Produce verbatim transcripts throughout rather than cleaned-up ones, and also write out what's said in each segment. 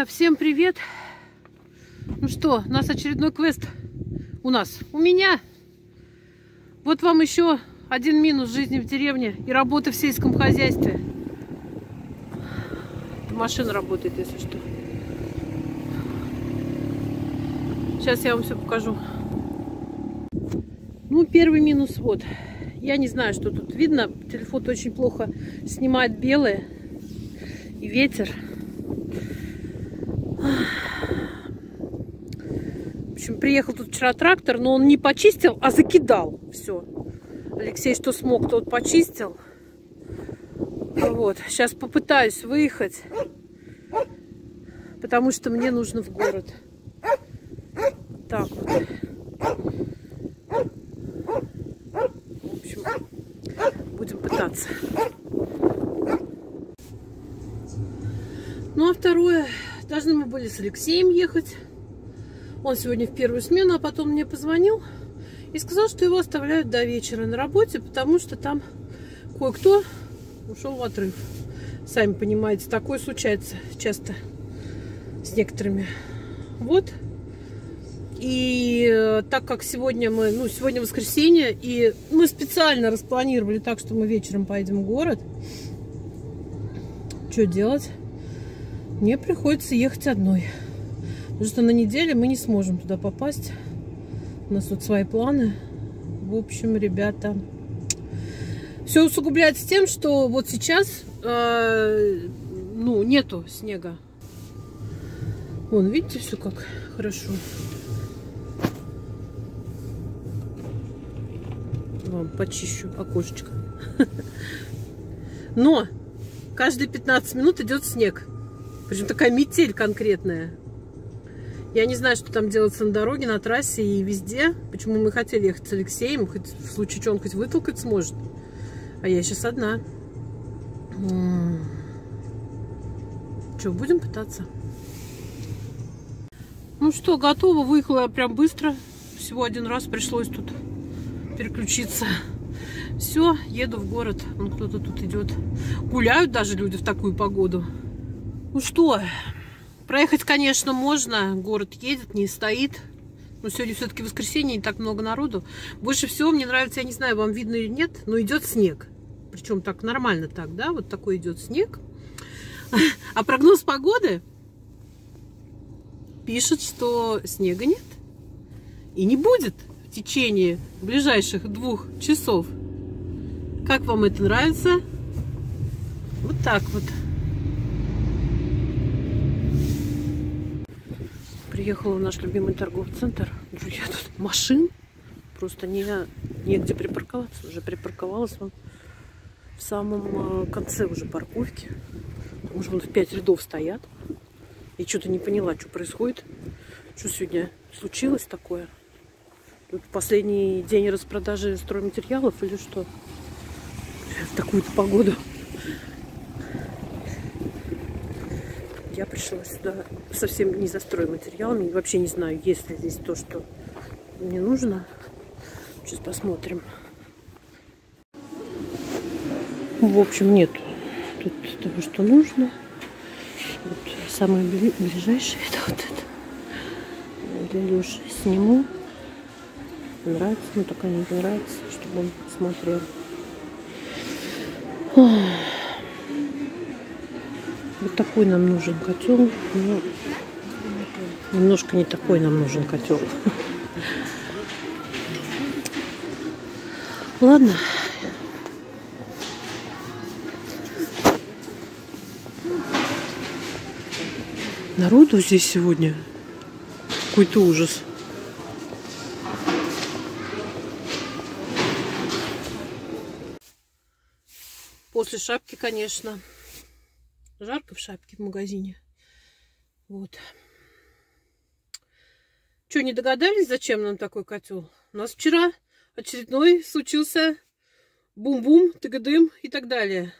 Друзья, всем привет! Ну что, у нас очередной квест. У нас, у меня. Вот вам еще один минус жизни в деревне и работы в сельском хозяйстве. Машина работает, если что. Сейчас я вам все покажу. Ну, первый минус вот. Я не знаю, что тут видно. Телефон очень плохо снимает белое. И ветер. В общем, приехал тут вчера трактор, но он не почистил, а закидал все. Алексей, что смог, тот почистил. Вот, сейчас попытаюсь выехать, потому что мне нужно в город. Так вот. В общем, будем пытаться. Ну, а второе... Должны мы были с Алексеем ехать. Он сегодня в первую смену, а потом мне позвонил и сказал, что его оставляют до вечера на работе, потому что там кое-кто ушел в отрыв. Сами понимаете, такое случается часто с некоторыми. Вот. И так как сегодня мы, ну, сегодня воскресенье, и мы специально распланировали так, что мы вечером поедем в город. Что делать? Мне приходится ехать одной. Потому что на неделе мы не сможем туда попасть. У нас тут свои планы. В общем, ребята, все усугубляется тем, что вот сейчас э, ну, нету снега. Вон, видите, все как хорошо. Вам почищу окошечко. Но каждые пятнадцать минут идет снег. Причем такая метель конкретная. Я не знаю, что там делается на дороге, на трассе и везде. Почему мы хотели ехать с Алексеем, хоть в случае чего он хоть вытолкать сможет. А я сейчас одна. Че, будем пытаться? Ну что, готово. Выехала я прям быстро. Всего один раз пришлось тут переключиться. Все, еду в город. Вон кто-то тут идет. Гуляют даже люди в такую погоду. Ну что, проехать, конечно, можно. Город едет, не стоит. Но сегодня все-таки воскресенье, не так много народу. Больше всего мне нравится, я не знаю, вам видно или нет, но идет снег. Причем так нормально так, да? Вот такой идет снег. А прогноз погоды пишет, что снега нет. И не будет в течение ближайших двух часов. Как вам это нравится? Вот так вот. Приехала в наш любимый торговый центр. Друзья, тут машин просто не, негде припарковаться. Уже припарковалась вон в самом конце уже парковки. Потому что вон в пять рядов стоят. Я что-то не поняла, что происходит. Что сегодня случилось такое? Тут последний день распродажи стройматериалов или что? В такую-то погоду. Я пришла сюда совсем не за стройматериалами. Вообще не знаю, есть ли здесь то, что мне нужно. Сейчас посмотрим. В общем, нет тут того, что нужно. Вот самое ближайшее, это вот это. Для Леши сниму. Нравится, ну такая не нравится, чтобы он смотрел. Вот такой нам нужен котел. Но немножко не такой нам нужен котел. Ладно. Народу здесь сегодня какой-то ужас. После шапки, конечно. Жарко в шапке в магазине. Вот. Что, не догадались, зачем нам такой котел? У нас вчера очередной случился бум-бум, тыгадым и так далее.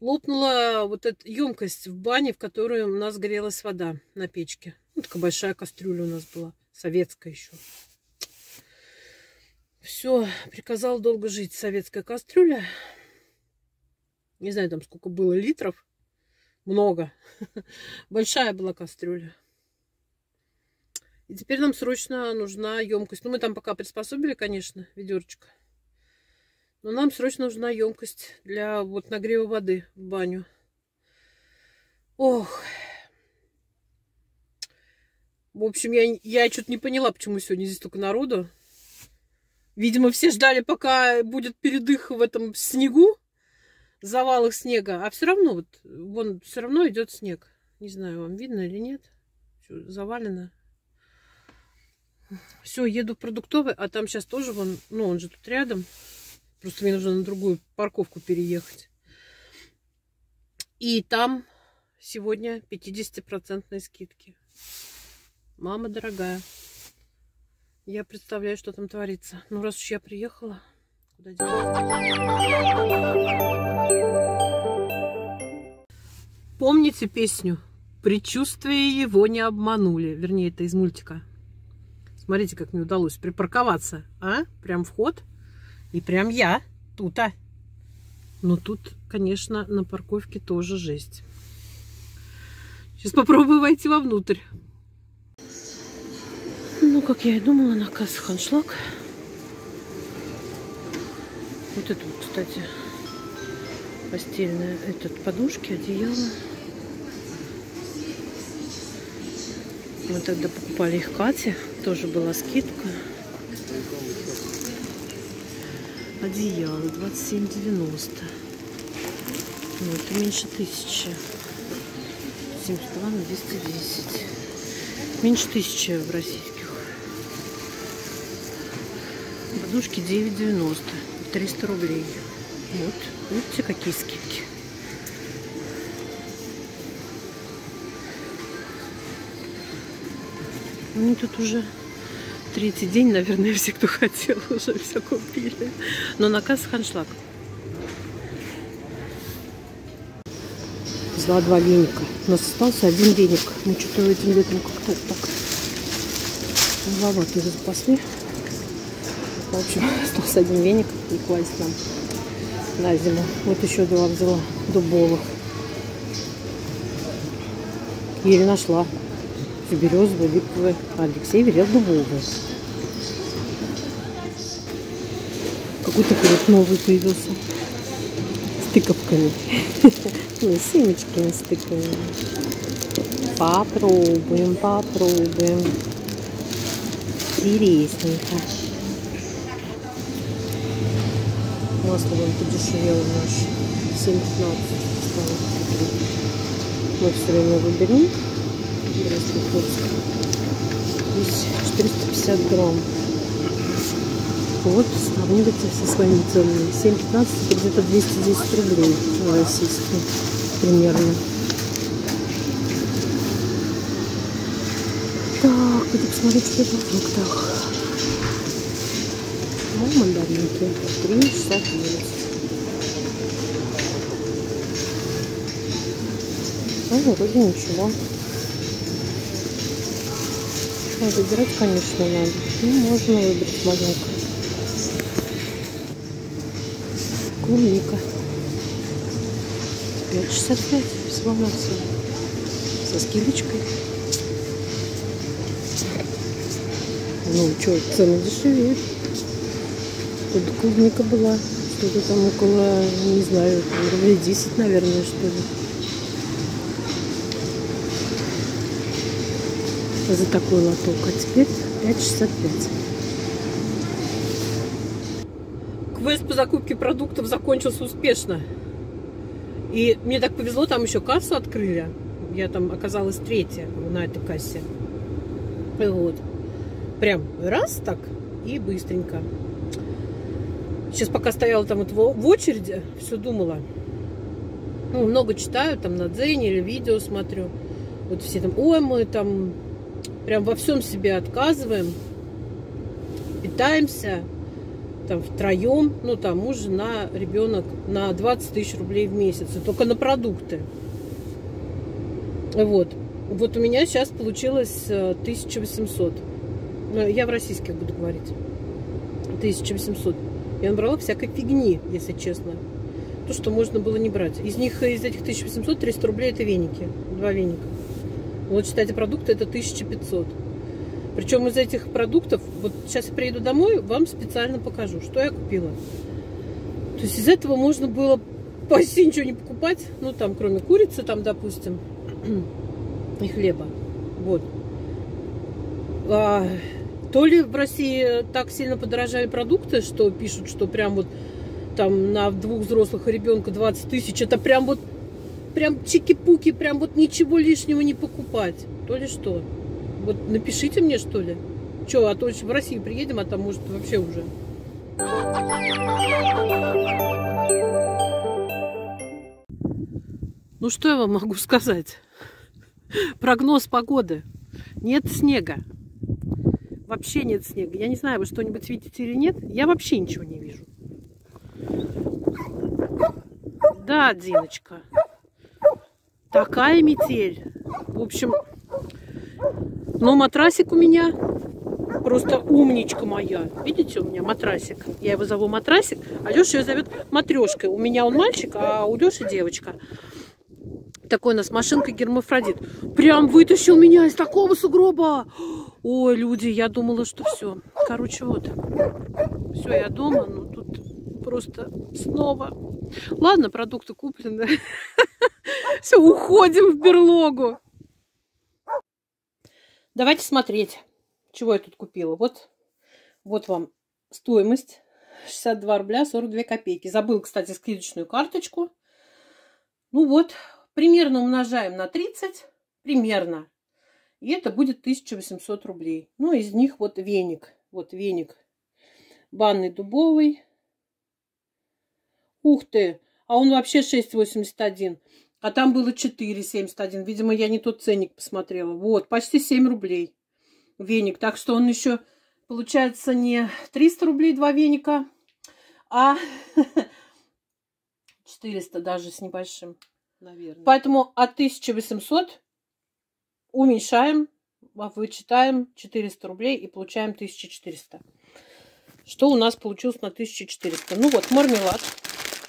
Лопнула вот эта емкость в бане, в которую у нас грелась вода на печке. Ну, такая большая кастрюля у нас была, советская еще. Все, приказала долго жить советская кастрюля. Не знаю, там сколько было литров. много. Большая была кастрюля. И теперь нам срочно нужна емкость. Ну, мы там пока приспособили, конечно, ведерочко. Но нам срочно нужна емкость для вот нагрева воды в баню. Ох. В общем, я, я что-то не поняла, почему сегодня здесь столько народу. Видимо, все ждали, пока будет передых в этом снегу, завалах снега. А все равно, вот, вон, все равно идет снег. Не знаю, вам видно или нет. Все завалено. Все, еду в продуктовый, а там сейчас тоже вон, ну, он же тут рядом. Просто мне нужно на другую парковку переехать. И там сегодня пятидесятипроцентные скидки. Мама дорогая. Я представляю, что там творится. Ну, раз уж я приехала, куда делать? Помните песню? Предчувствия его не обманули. Вернее, это из мультика. Смотрите, как мне удалось припарковаться. А? Прям вход. И прям я тут, а. Но тут, конечно, на парковке тоже жесть. Сейчас попробую войти вовнутрь. Ну, как я и думала, на кассах аншлаг. Вот это вот, кстати, постельная, этот, подушки, одеяло. Мы тогда покупали их Кате, тоже была скидка. Одеяло двадцать семь девяносто. Ну, это меньше тысячи. семьдесят два на двести десять. Меньше тысячи в российских. Подушки девять девяносто, триста рублей. Вот, видите, какие скидки. Ну, тут уже третий день, наверное, все, кто хотел, уже все купили. Но на кассах аншлаг. Взяла два веника. У нас остался один веник. Мы что-то этим летом как-то так. Два вот уже запасли. В общем, остался один веник и класть нам на зиму. Вот еще два взяла дубовых. Еле нашла. Березовые, липовые. А Алексей велел дубовые. Какой-то вот новый появился. С тыковками. Ну, с семечками, с тыковками. Попробуем, попробуем. Интересненько. Масло вон подешевело наше. семь пятнадцать. Мы все время выберем. Здесь четыреста пятьдесят грамм. Вот, сравнивайте со своими ценами. семь пятнадцать это где-то двести десять рублей российские примерно. Так, хочу посмотреть, что это в фруктах. Мандаринки три шестьдесят девять. Ну, вроде ничего. Выбирать, конечно, надо. Ну, можно выбрать маленько. Клубника пять шестьдесят пять всего-навсего. Со скидочкой. Ну, что, цены дешевле. Тут клубника была, что-то там около, не знаю, рублей десять, наверное, что ли. За такой лоток. А теперь пять шестьдесят пять. Квест по закупке продуктов закончился успешно. И мне так повезло, там еще кассу открыли. Я там оказалась третья на этой кассе. Вот. Прям раз так и быстренько. Сейчас пока стояла там вот в очереди, все думала. Ну, много читаю, там на Дзене или видео смотрю. Вот все там, ой, мы там прям во всем себе отказываем. Питаемся там втроем, ну там муж, жена, ребенок на двадцать тысяч рублей в месяц. Только на продукты. Вот. Вот у меня сейчас получилось тысяча восемьсот. Я в российских буду говорить. тысяча восемьсот. Я набрала всякой фигни, если честно. то, что можно было не брать. Из них, из этих тысячи восьмисот, триста рублей это веники, два веника. Вот считайте, продукты это тысяча пятьсот. Причем из этих продуктов, вот сейчас я приеду домой, вам специально покажу, что я купила. То есть из этого можно было почти ничего не покупать, ну там, кроме курицы, там, допустим, и хлеба. Вот. А, то ли в России так сильно подорожали продукты, что пишут, что прям вот там на двух взрослых и ребенка двадцать тысяч, это прям вот, прям чики-пуки, прям вот ничего лишнего не покупать. То ли что. Вот напишите мне, что ли. Че, а то в Россию приедем, а там может вообще уже. Ну что я вам могу сказать? Прогноз погоды. Нет снега. Вообще нет снега. Я не знаю, вы что-нибудь видите или нет. Я вообще ничего не вижу. Да, Диночка. Такая метель. В общем... Но матрасик у меня просто умничка моя. Видите, у меня матрасик. Я его зову матрасик, а Леша ее зовет матрешкой. У меня он мальчик, а у Леши девочка. Такой у нас машинка гермафродит. Прям вытащил меня из такого сугроба. Ой, люди, я думала, что все. Короче, вот. Все, я дома, но тут просто снова. Ладно, продукты куплены. Все, уходим в берлогу. Давайте смотреть, чего я тут купила. Вот, вот вам стоимость. шестьдесят два рубля сорок две копейки. Забыл, кстати, скидочную карточку. Ну вот, примерно умножаем на тридцать. Примерно. И это будет тысяча восемьсот рублей. Ну, из них вот веник. Вот веник банный дубовый. Ух ты! А он вообще шесть восемьдесят один. А там было четыре семьдесят один. Видимо, я не тот ценник посмотрела. Вот, почти семь рублей веник. Так что он еще, получается, не триста рублей два веника, а четыреста даже с небольшим. Наверное. Поэтому от тысячи восьмисот уменьшаем, вычитаем четыреста рублей и получаем тысячу четыреста. Что у нас получилось на тысячу четыреста? Ну вот, мармелад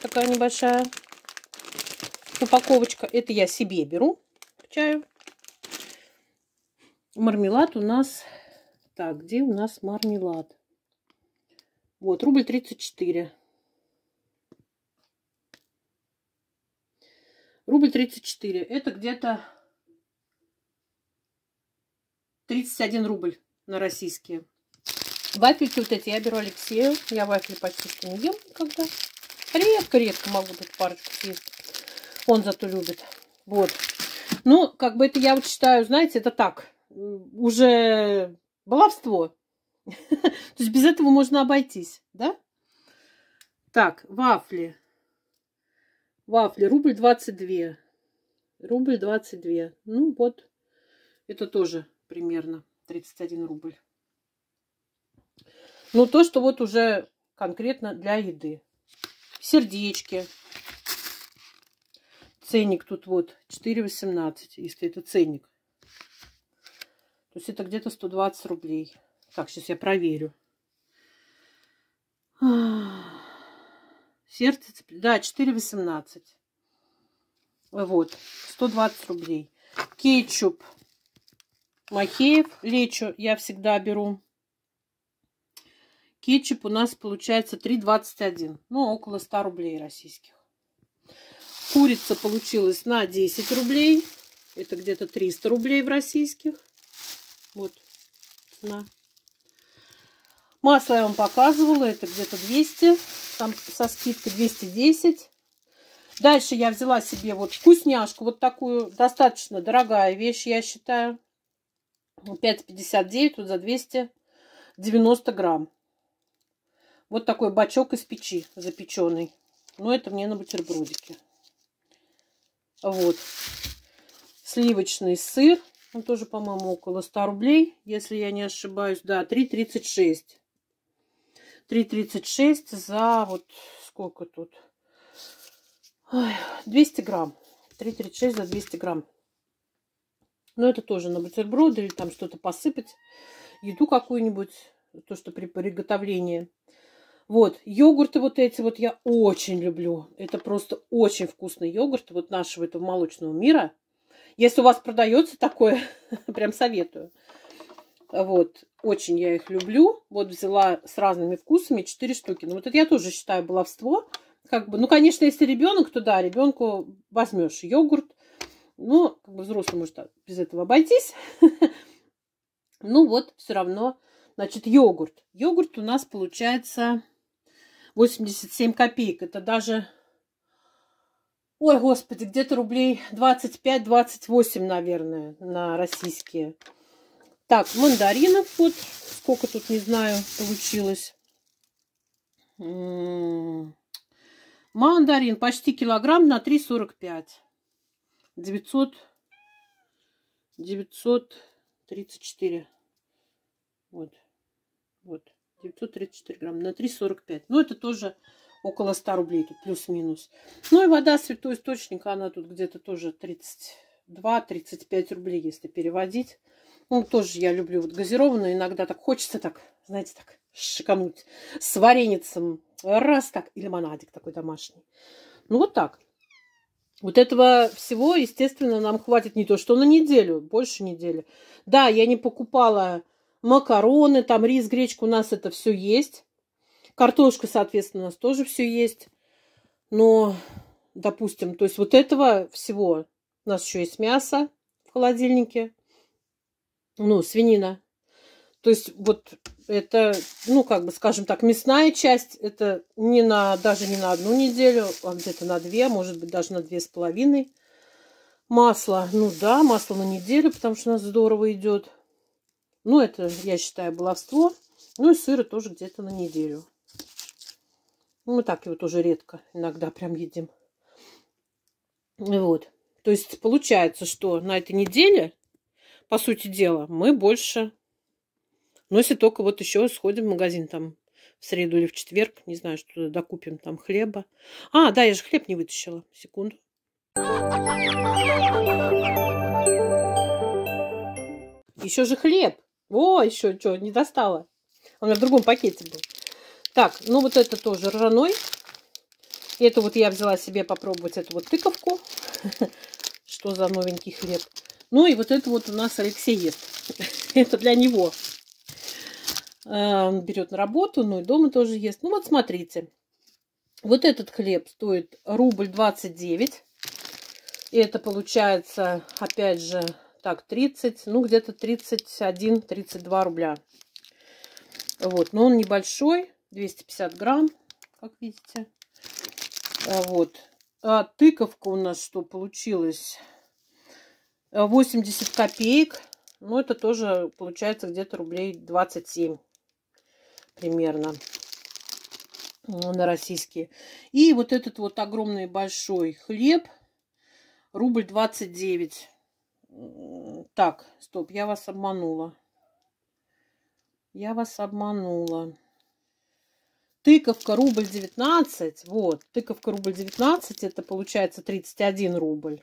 такая небольшая. Упаковочка. Это я себе беру к чаю. Мармелад у нас... Так, где у нас мармелад? Вот, рубль тридцать четыре. рубль тридцать четыре. Это где-то тридцать один рубль на российские. Вафельки вот эти я беру Алексею. Я вафли почти что не ем никогда. Редко-редко могу тут парочку съесть. Он зато любит. Вот. Ну, как бы это я вот считаю, знаете, это так. Уже баловство. То есть без этого можно обойтись, да? Так, вафли. Вафли. рубль двадцать два. рубль двадцать два. Ну, вот. Это тоже примерно тридцать один рубль. Ну, то, что вот уже конкретно для еды. Сердечки. Ценник тут вот четыре восемнадцать, если это ценник. То есть это где-то сто двадцать рублей. Так, сейчас я проверю. Сердце, да, четыре восемнадцать. Вот, сто двадцать рублей. Кетчуп Махеев, лечо я всегда беру. Кетчуп у нас получается три двадцать один. Ну, около ста рублей российских. Курица получилась на десять рублей. Это где-то триста рублей в российских. Вот. На. Масло я вам показывала. Это где-то двести. Там со скидкой двести десять. Дальше я взяла себе вот вкусняшку. Вот такую. Достаточно дорогая вещь, я считаю. пять пятьдесят девять. Вот за двести девяносто грамм. Вот такой бачок из печи запеченный. Но это мне на бутербродики. Вот. Сливочный сыр. Он тоже, по-моему, около ста рублей, если я не ошибаюсь. Да, три тридцать шесть. три тридцать шесть за вот сколько тут? Ой, двести грамм. три тридцать шесть за двести грамм. Но это тоже на бутерброды или там что-то посыпать. Еду какую-нибудь, то, что при приготовлении. Вот, йогурты вот эти вот я очень люблю. Это просто очень вкусный йогурт. Вот нашего этого молочного мира. Если у вас продается такое, прям советую. Вот, очень я их люблю. Вот взяла с разными вкусами четыре штуки. Ну, вот это я тоже считаю баловство. Как бы, ну, конечно, если ребенок, то да, ребенку возьмешь йогурт. Ну, как бы взрослый может без этого обойтись. Ну, вот, все равно. Значит, йогурт. Йогурт у нас получается восемьдесят семь копеек. Это даже... Ой, господи, где-то рублей двадцать пять — двадцать восемь, наверное, на российские. Так, мандаринов вот. Сколько тут, не знаю, получилось. М-м-м. Мандарин почти килограмм на три сорок пять. девятьсот, девятьсот тридцать четыре. Вот. Вот. девятьсот тридцать четыре грамма на три сорок пять. Ну, это тоже... Около ста рублей тут, плюс-минус. Ну и вода святой источник, она тут где-то тоже тридцать два — тридцать пять рублей, если переводить. Ну, тоже я люблю вот газированную. Иногда так хочется так, знаете, так шикануть с вареницем. Раз так. И лимонадик такой домашний. Ну, вот так. Вот этого всего, естественно, нам хватит не то что на неделю, больше недели. Да, я не покупала макароны, там рис, гречку, у нас это все есть. Картошка, соответственно, у нас тоже все есть. Но, допустим, то есть вот этого всего. У нас еще есть мясо в холодильнике. Ну, свинина. То есть вот это, ну, как бы, скажем так, мясная часть. Это не на, даже не на одну неделю, а где-то на две, может быть, даже на две с половиной. Масло. Ну да, масло на неделю, потому что у нас здорово идет. Ну, это, я считаю, баловство. Ну и сыра тоже где-то на неделю. Мы так его тоже редко, иногда прям едим. Вот. То есть получается, что на этой неделе, по сути дела, мы больше... Ну, если только вот еще сходим в магазин там в среду или в четверг, не знаю, что докупим там хлеба. А, да, я же хлеб не вытащила. Секунду. Еще же хлеб. О, еще что, не достала. Он в другом пакете был. Так, ну вот это тоже ржаной. Это вот я взяла себе попробовать эту вот тыковку. Что за новенький хлеб. Ну и вот это вот у нас Алексей ест. Это для него. Он берет на работу, ну и дома тоже ест. Ну вот смотрите. Вот этот хлеб стоит рубль двадцать девять. И это получается, опять же, так, тридцать, ну где-то тридцать один — тридцать два рубля. Вот, но он небольшой, двести пятьдесят грамм, как видите. Вот. А тыковка у нас что получилась? восемьдесят копеек. Ну, это тоже получается где-то рублей двадцать семь примерно на российские. И вот этот вот огромный большой хлеб. Рубль двадцать девять. Так, стоп, я вас обманула. Я вас обманула. Тыковка рубль девятнадцать. Вот. Тыковка рубль девятнадцать. Это получается тридцать один рубль.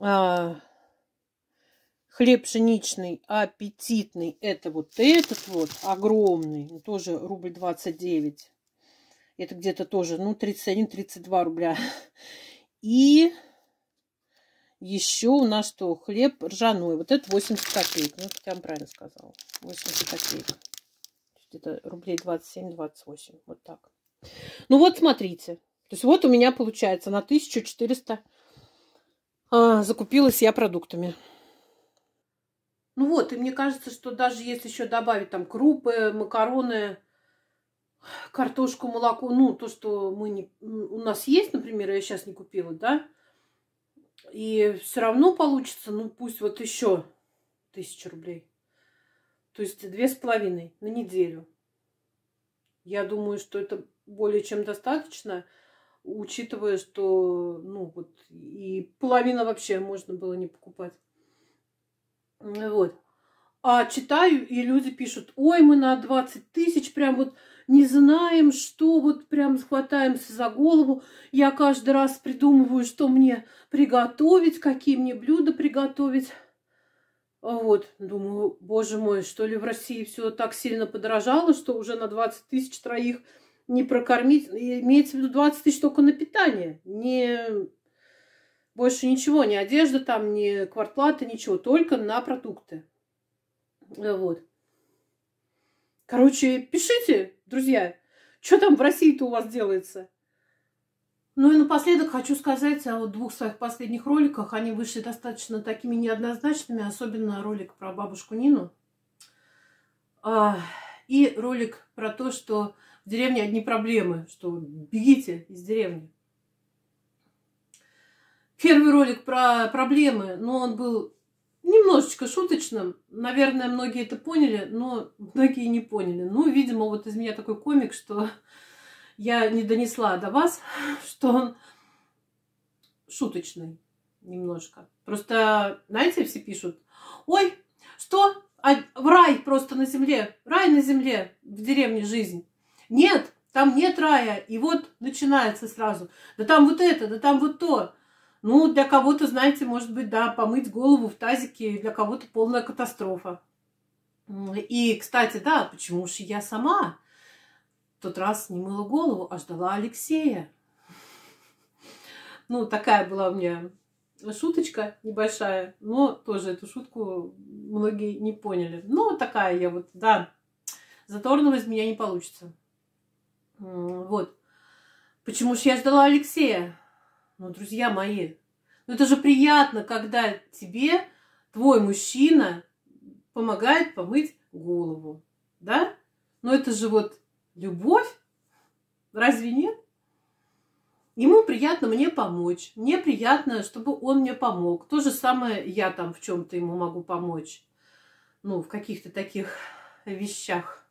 А, хлеб пшеничный, аппетитный. Это вот этот вот огромный. Тоже рубль двадцать девять. Это где-то тоже, ну, тридцать один — тридцать два рубля. И еще у нас что? Хлеб ржаной. Вот это восемьдесят копеек. Ну, я вам правильно сказала. восемьдесят копеек. Где-то рублей двадцать семь — двадцать восемь. Вот так. Ну, вот смотрите. То есть, вот у меня получается на тысячу четыреста а, закупилась я продуктами. Ну, вот. И мне кажется, что даже если еще добавить там крупы, макароны, картошку, молоко. Ну, то, что мы не... у нас есть, например, я сейчас не купила, да? И все равно получится, ну, пусть вот еще тысяча рублей. То есть две с половиной на неделю. Я думаю, что это более чем достаточно, учитывая, что, ну, вот и половина вообще можно было не покупать. Вот. А читаю, и люди пишут: ой, мы на двадцать тысяч прям вот не знаем, что, вот прям схватаемся за голову. Я каждый раз придумываю, что мне приготовить, какие мне блюда приготовить. Вот, думаю, боже мой, что ли в России все так сильно подорожало, что уже на двадцать тысяч троих не прокормить. Имеется в виду двадцать тысяч только на питание. Не... Больше ничего, ни одежда там, ни квартплата, ничего. Только на продукты. Вот. Короче, пишите, друзья, что там в России-то у вас делается. Ну и напоследок хочу сказать о двух своих последних роликах. Они вышли достаточно такими неоднозначными, особенно ролик про бабушку Нину. И ролик про то, что в деревне одни проблемы, что бегите из деревни. Первый ролик про проблемы, но он был немножечко шуточным. Наверное, многие это поняли, но многие не поняли. Ну, видимо, вот из меня такой комик, что... Я не донесла до вас, что он шуточный немножко. Просто, знаете, все пишут, ой, что? А в рай просто на земле. Рай на земле, в деревне жизнь. Нет, там нет рая. И вот начинается сразу. Да там вот это, да там вот то. Ну, для кого-то, знаете, может быть, да, помыть голову в тазике, для кого-то полная катастрофа. И, кстати, да, почему же я сама... В тот раз не мыла голову, а ждала Алексея. Ну, такая была у меня шуточка небольшая, но тоже эту шутку многие не поняли. Ну, такая я вот, да, заторного из меня не получится. Вот. Почему же я ждала Алексея? Ну, друзья мои, ну это же приятно, когда тебе твой мужчина помогает помыть голову, да? Ну, это же вот любовь? Разве нет? Ему приятно мне помочь. Мне приятно, чтобы он мне помог. То же самое я там в чем-то ему могу помочь. Ну, в каких-то таких вещах.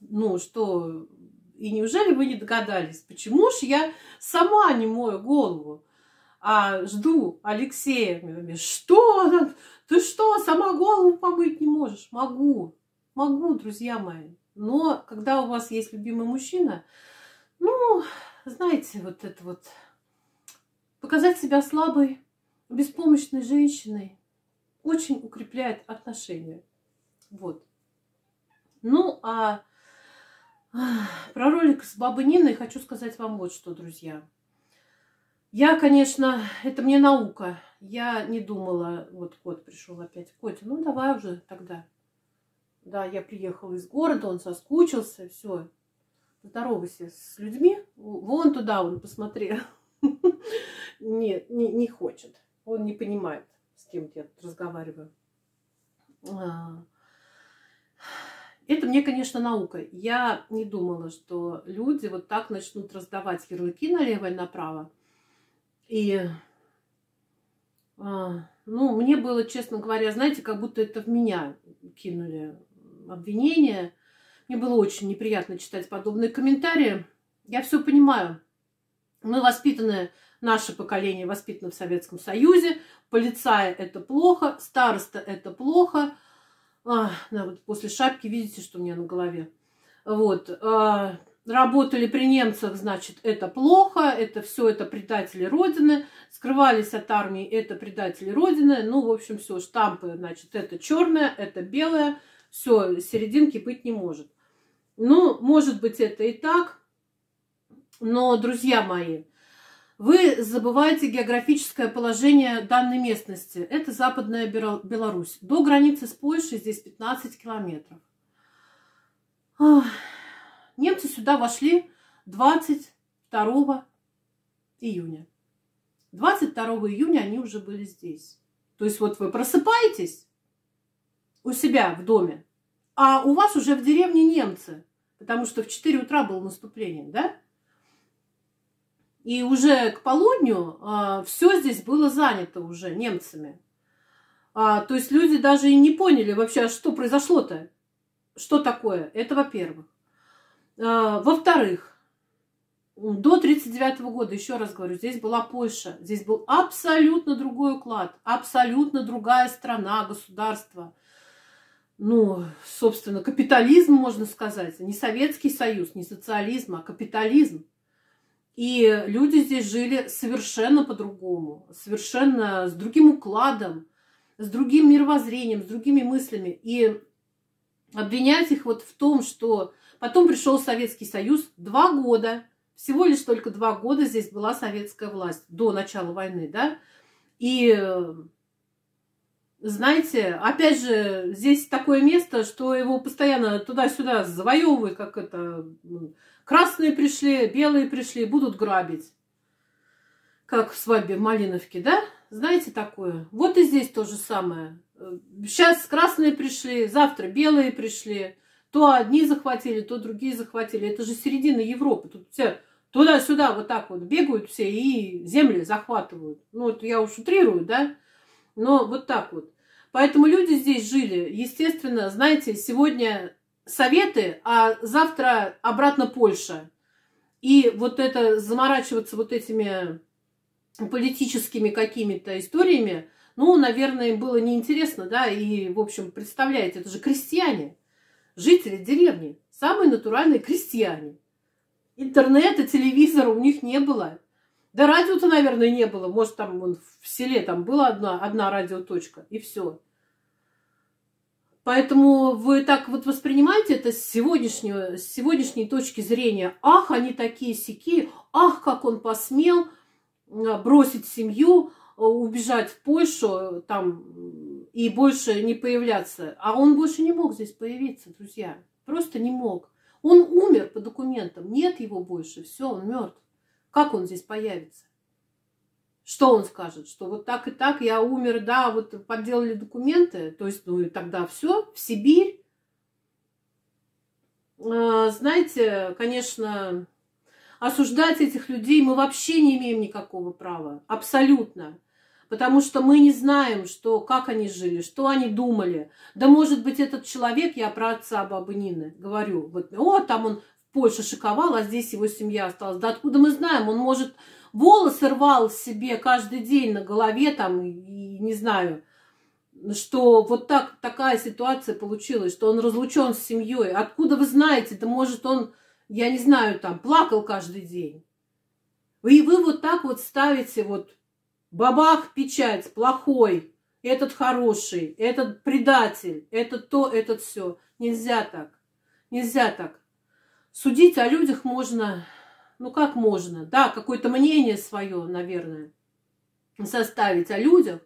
Ну, что... И неужели вы не догадались? Почему же я сама не мою голову? А жду Алексея. Что? Ты что, сама голову помыть не можешь? Могу. Могу, друзья мои. Но когда у вас есть любимый мужчина, ну, знаете, вот это вот, показать себя слабой, беспомощной женщиной очень укрепляет отношения. Вот. Ну, а про ролик с бабой Ниной хочу сказать вам вот что, друзья. Я, конечно, это мне наука. Я не думала, вот кот пришел опять. Котя, ну давай уже тогда. Да, я приехала из города, он соскучился, все, здоровайся с людьми. Вон туда он посмотрел. Нет, не, не хочет. Он не понимает, с кем я тут разговариваю. Это мне, конечно, наука. Я не думала, что люди вот так начнут раздавать ярлыки налево и направо. И... Ну, мне было, честно говоря, знаете, как будто это в меня кинули обвинения. Мне было очень неприятно читать подобные комментарии. Я все понимаю. Мы воспитаны, наше поколение воспитано в Советском Союзе. Полицай – это плохо, староста – это плохо. А, да, вот после шапки видите, что у меня на голове. Вот. А, работали при немцах, значит, это плохо. Это все, это предатели Родины. Скрывались от армии, это предатели Родины. Ну, в общем, все, штампы, значит, это черное, это белое. Все, серединки быть не может. Ну, может быть, это и так. Но, друзья мои, вы забываете географическое положение данной местности. Это Западная Беларусь. До границы с Польшей здесь пятнадцать километров. Немцы сюда вошли двадцать второго июня. двадцать второго июня они уже были здесь. То есть вот вы просыпаетесь у себя в доме, а у вас уже в деревне немцы, потому что в четыре утра было наступление, да? И уже к полудню а, все здесь было занято уже немцами. А, то есть люди даже и не поняли вообще, что произошло-то, что такое. Это во-первых. А, во-вторых, до тысяча девятьсот тридцать девятого года, еще раз говорю, здесь была Польша. Здесь был абсолютно другой уклад, абсолютно другая страна, государство. Ну, собственно, капитализм, можно сказать. Не Советский Союз, не социализм, а капитализм. И люди здесь жили совершенно по-другому, совершенно с другим укладом. с другим мировоззрением, с другими мыслями. И обвинять их вот в том, что... Потом пришел Советский Союз, два года, всего лишь только два года здесь была советская власть до начала войны, да? И, знаете, опять же, здесь такое место, что его постоянно туда-сюда завоевывают, как это... Красные пришли, белые пришли, будут грабить. Как в «Свадьбе в Малиновке», да? Знаете такое? Вот и здесь то же самое. Сейчас красные пришли, завтра белые пришли. То одни захватили, то другие захватили. Это же середина Европы. Тут все туда-сюда вот так вот бегают все и земли захватывают. Ну, это я уж утрирую, да? Но вот так вот. Поэтому люди здесь жили. Естественно, знаете, сегодня Советы, а завтра обратно Польша. И вот это заморачиваться вот этими политическими какими-то историями, ну, наверное, им было неинтересно, да, и, в общем, представляете, это же крестьяне, жители деревни, самые натуральные крестьяне. Интернета, телевизора у них не было. Да радио-то, наверное, не было. Может, там вон, в селе там была одна, одна радиоточка, и все. Поэтому вы так вот воспринимаете это с, сегодняшнего, с сегодняшней точки зрения. Ах, они такие сяки, ах, как он посмел бросить семью, убежать в Польшу там, и больше не появляться. А он больше не мог здесь появиться, друзья. Просто не мог. Он умер по документам. Нет его больше. Все, он мертв. Как он здесь появится? Что он скажет? Что вот так и так я умер, да, вот подделали документы. То есть, ну и тогда все, в Сибирь. Знаете, конечно... Осуждать этих людей мы вообще не имеем никакого права. Абсолютно. Потому что мы не знаем, что, как они жили, что они думали. Да может быть этот человек, я про отца бабы Нины говорю, вот, о, там он в Польше шиковал, а здесь его семья осталась. Да откуда мы знаем? Он, может, волосы рвал себе каждый день на голове, там, и не знаю, что вот так, такая ситуация получилась, что он разлучен с семьей. Откуда вы знаете? Да может он... Я не знаю, там, плакал каждый день. И вы вот так вот ставите вот бабах, печать, плохой, этот хороший, этот предатель, этот то, этот все. Нельзя так. Нельзя так. Судить о людях можно, ну как можно, да, какое-то мнение свое, наверное, составить о людях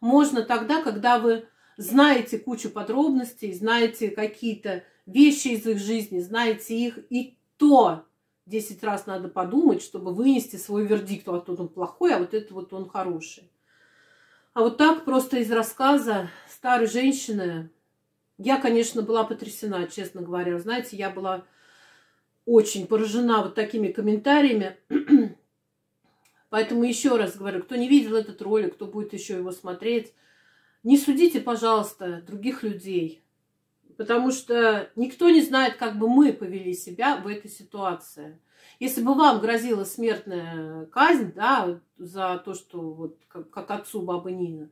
можно тогда, когда вы знаете кучу подробностей, знаете какие-то вещи из их жизни, знаете их и то десять раз надо подумать, чтобы вынести свой вердикт. А тут он плохой, а вот это вот он хороший. А вот так просто из рассказа старой женщины я, конечно, была потрясена, честно говоря. Знаете, я была очень поражена вот такими комментариями. Поэтому еще раз говорю, кто не видел этот ролик, кто будет еще его смотреть, не судите, пожалуйста, других людей. Потому что никто не знает, как бы мы повели себя в этой ситуации. Если бы вам грозила смертная казнь, да, за то, что вот как, как отцу бабы Нины,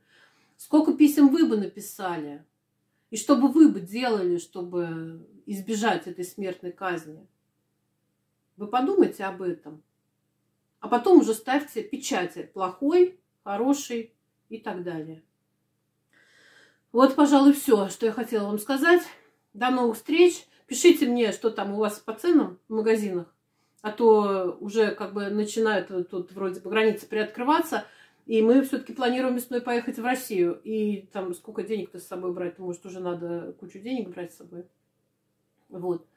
сколько писем вы бы написали? И что бы вы бы делали, чтобы избежать этой смертной казни? Вы подумайте об этом. А потом уже ставьте печати плохой, хороший и так далее. Вот, пожалуй, все, что я хотела вам сказать. До новых встреч. Пишите мне, что там у вас по ценам в магазинах. А то уже как бы начинают вот тут вроде бы границы приоткрываться. И мы все-таки планируем весной поехать в Россию. И там сколько денег-то с собой брать? Может, уже надо кучу денег брать с собой. Вот.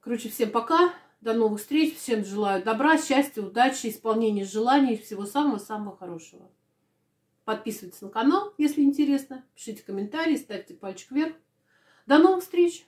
Короче, всем пока. До новых встреч. Всем желаю добра, счастья, удачи, исполнения желаний. Всего самого-самого хорошего. Подписывайтесь на канал, если интересно. Пишите комментарии, ставьте пальчик вверх. До новых встреч!